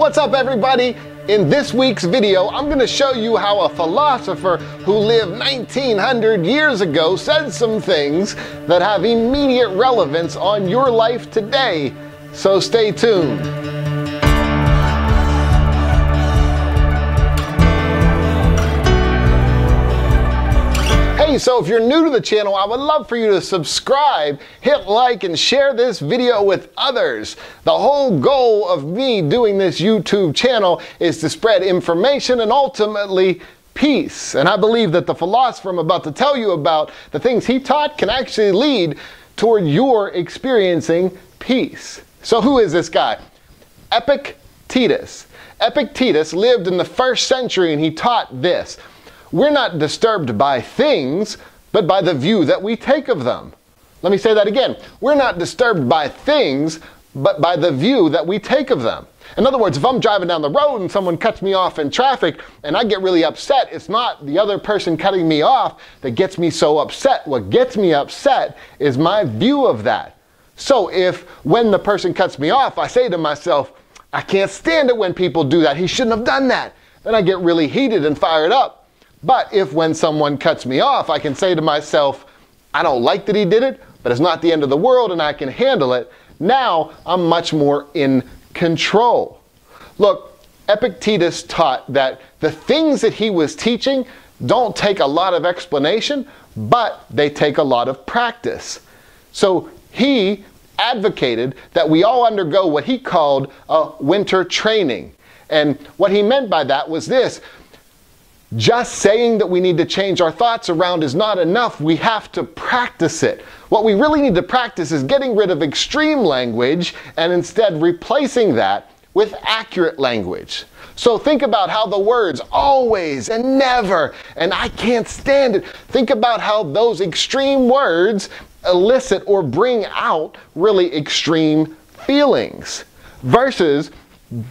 What's up, everybody? In this week's video, I'm going to show you how a philosopher who lived 1900 years ago said some things that have immediate relevance on your life today. So stay tuned. Hey, so if you're new to the channel, I would love for you to subscribe, hit like, and share this video with others. The whole goal of me doing this YouTube channel is to spread information and ultimately peace. And I believe that the philosopher I'm about to tell you about, the things he taught, can actually lead toward your experiencing peace. So who is this guy? Epictetus. Epictetus lived in the 1st century and he taught this. We're not disturbed by things, but by the view that we take of them. Let me say that again. We're not disturbed by things, but by the view that we take of them. In other words, if I'm driving down the road and someone cuts me off in traffic and I get really upset, it's not the other person cutting me off that gets me so upset. What gets me upset is my view of that. So if when the person cuts me off, I say to myself, I can't stand it when people do that. He shouldn't have done that. Then I get really heated and fired up. But if when someone cuts me off, I can say to myself, I don't like that he did it, but it's not the end of the world and I can handle it. Now I'm much more in control. Look, Epictetus taught that the things that he was teaching don't take a lot of explanation, but they take a lot of practice. So he advocated that we all undergo what he called a winter training. And what he meant by that was this. Just saying that we need to change our thoughts around is not enough. We have to practice it. What we really need to practice is getting rid of extreme language and instead replacing that with accurate language. So think about how the words always and never and I can't stand it. Think about how those extreme words elicit or bring out really extreme feelings versus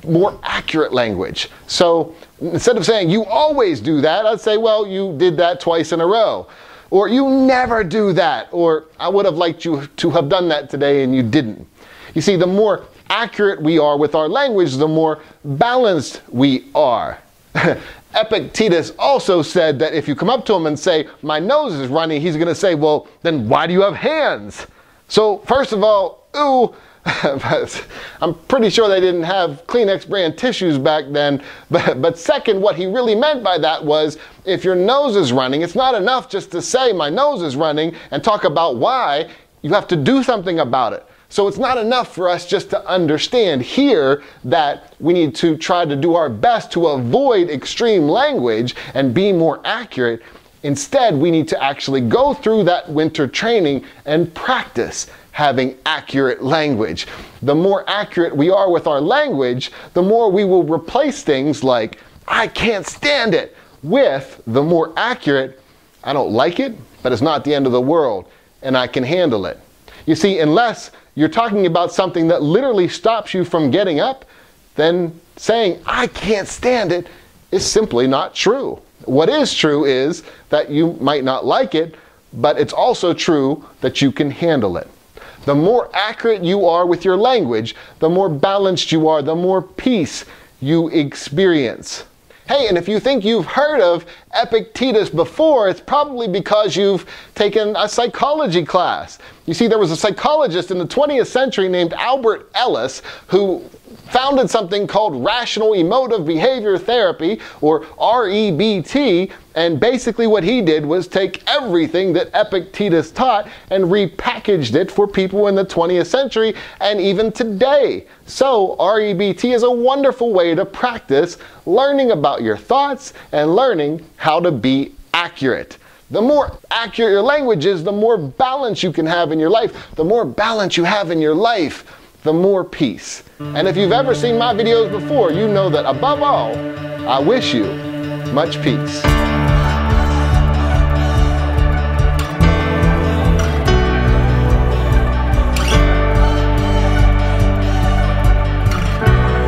more accurate language. So instead of saying you always do that, I'd say, well, you did that twice in a row, or you never do that, or I would have liked you to have done that today and you didn't. You see, the more accurate we are with our language, the more balanced we are. Epictetus also said that if you come up to him and say, my nose is running, he's going to say, well, then why do you have hands? So first of all, ooh, I'm pretty sure they didn't have Kleenex brand tissues back then. But second, what he really meant by that was, if your nose is running, it's not enough just to say my nose is running and talk about why. You have to do something about it. So it's not enough for us just to understand here that we need to try to do our best to avoid extreme language and be more accurate. Instead, we need to actually go through that winter training and practice having accurate language. The more accurate we are with our language, the more we will replace things like, I can't stand it, with the more accurate, I don't like it, but it's not the end of the world, and I can handle it. You see, unless you're talking about something that literally stops you from getting up, then saying, I can't stand it, is simply not true. What is true is that you might not like it, but it's also true that you can handle it. The more accurate you are with your language, the more balanced you are, the more peace you experience. Hey, and if you think you've heard of Epictetus before, it's probably because you've taken a psychology class. You see, there was a psychologist in the 20th century named Albert Ellis who founded something called Rational Emotive Behavior Therapy, or REBT, and basically what he did was take everything that Epictetus taught and repackaged it for people in the 20th century and even today. So REBT is a wonderful way to practice learning about your thoughts and learning how to be accurate. The more accurate your language is, the more balance you can have in your life. The more balance you have in your life, the more peace. And if you've ever seen my videos before, you know that above all, I wish you much peace.